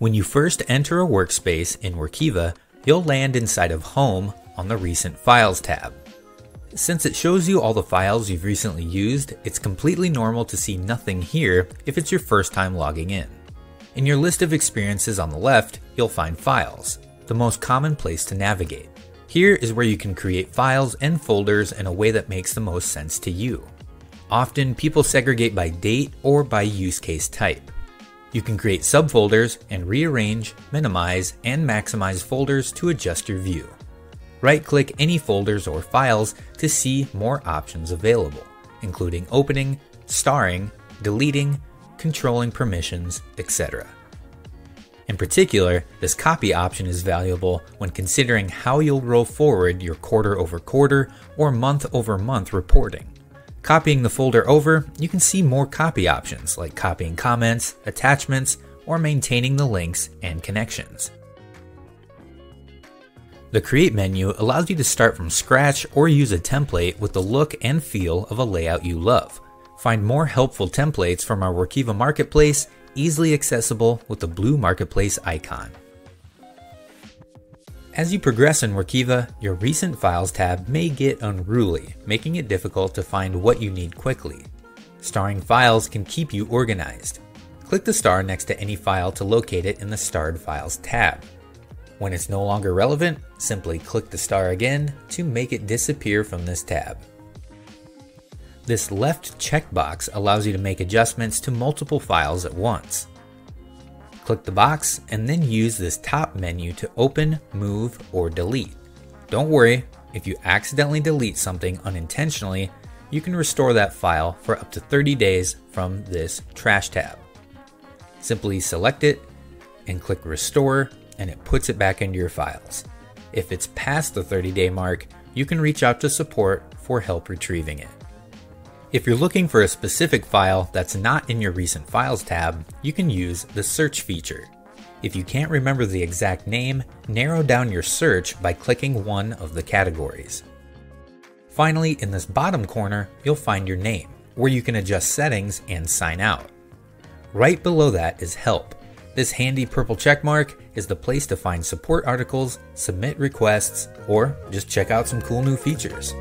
When you first enter a workspace in Workiva, you'll land inside of Home on the Recent Files tab. Since it shows you all the files you've recently used, it's completely normal to see nothing here if it's your first time logging in. In your list of experiences on the left, you'll find Files, the most common place to navigate. Here is where you can create files and folders in a way that makes the most sense to you. Often, people segregate by date or by use case type. You can create subfolders and rearrange, minimize, and maximize folders to adjust your view. Right-click any folders or files to see more options available, including opening, starring, deleting, controlling permissions, etc. In particular, this copy option is valuable when considering how you'll roll forward your quarter-over-quarter or month-over-month reporting. Copying the folder over, you can see more copy options like copying comments, attachments, or maintaining the links and connections. The Create menu allows you to start from scratch or use a template with the look and feel of a layout you love. Find more helpful templates from our Workiva Marketplace, easily accessible with the blue Marketplace icon. As you progress in Workiva, your Recent Files tab may get unruly, making it difficult to find what you need quickly. Starring files can keep you organized. Click the star next to any file to locate it in the Starred Files tab. When it's no longer relevant, simply click the star again to make it disappear from this tab. This left checkbox allows you to make adjustments to multiple files at once. Click the box and then use this top menu to open, move, or delete. Don't worry, if you accidentally delete something unintentionally, you can restore that file for up to 30 days from this trash tab. Simply select it and click Restore, and it puts it back into your files. If it's past the 30-day mark, you can reach out to support for help retrieving it. If you're looking for a specific file that's not in your Recent Files tab, you can use the search feature. If you can't remember the exact name, narrow down your search by clicking one of the categories. Finally, in this bottom corner, you'll find your name, where you can adjust settings and sign out. Right below that is Help. This handy purple checkmark is the place to find support articles, submit requests, or just check out some cool new features.